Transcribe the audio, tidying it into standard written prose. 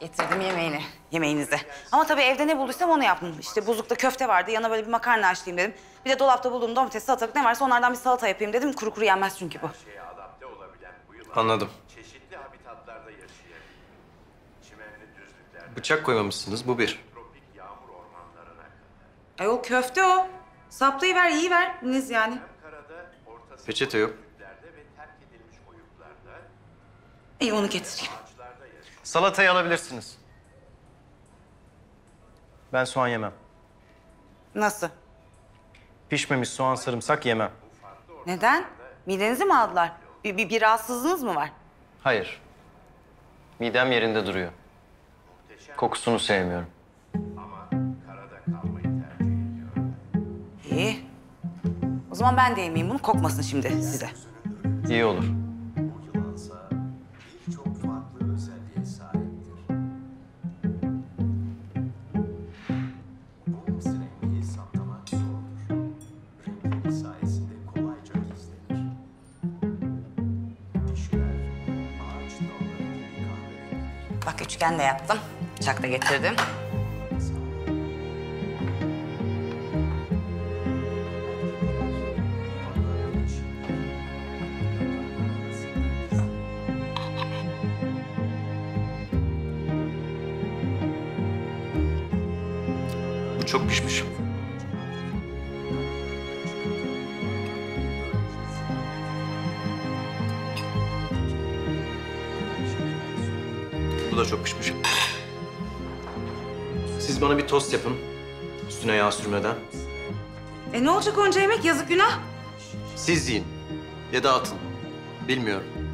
Getirdim yemeğini, yemeğinizi. Ama tabii evde ne bulduysam onu yaptım. İşte buzlukta köfte vardı, yana böyle bir makarna açtayım dedim. Bir de dolapta bulduğum domates, salatalık ne varsa onlardan bir salata yapayım dedim. Kuru kuru yenmez çünkü bu. Anladım. Bıçak koymamışsınız, bu bir. Ay o köfte o. Saplayıver, yiyiver. Niniz yani. Peçete yok. İyi, onu getireyim. Salatayı alabilirsiniz. Ben soğan yemem. Nasıl? Pişmemiş soğan, sarımsak yemem. Neden? Midenizi mi aldılar? Bir rahatsızlığınız mı var? Hayır. Midem yerinde duruyor. Kokusunu sevmiyorum. İyi. O zaman ben de yemeyeyim bunu, kokmasın şimdi size. İyi olur. Bak üçgen de yaptım. Bıçak da getirdim. Bu çok pişmiş. Bu da çok pişmiş. Siz bana bir tost yapın, üstüne yağ sürmeden. Ne olacak onca yemek? Yazık günah. Siz yiyin ya da atın, bilmiyorum.